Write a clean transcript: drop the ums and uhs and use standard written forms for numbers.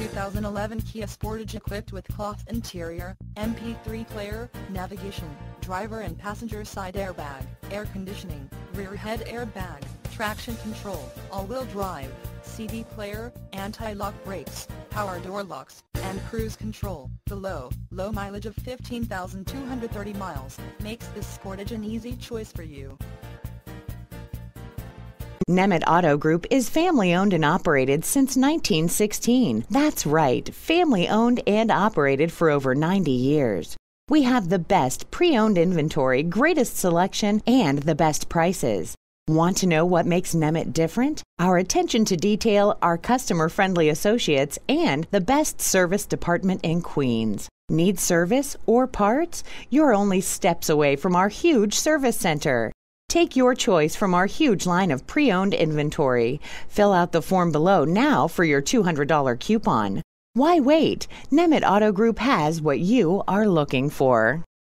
2011 Kia Sportage equipped with cloth interior, MP3 player, navigation, driver and passenger side airbag, air conditioning, rear head airbag, traction control, all-wheel drive, CD player, anti-lock brakes, power door locks, and cruise control. The low mileage of 15,230 miles makes this Sportage an easy choice for you. Nemet Auto Group is family-owned and operated since 1916. That's right, family-owned and operated for over 90 years. We have the best pre-owned inventory, greatest selection, and the best prices. Want to know what makes Nemet different? Our attention to detail, our customer-friendly associates, and the best service department in Queens. Need service or parts? You're only steps away from our huge service center. Take your choice from our huge line of pre-owned inventory. Fill out the form below now for your $200 coupon. Why wait? Nemet Auto Group has what you are looking for.